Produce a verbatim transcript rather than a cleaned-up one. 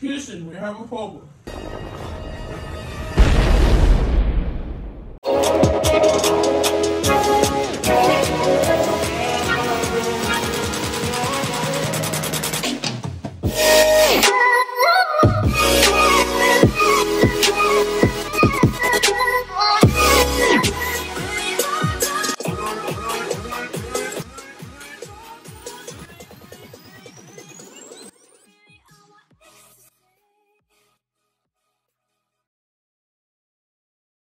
Houston, we have a problem.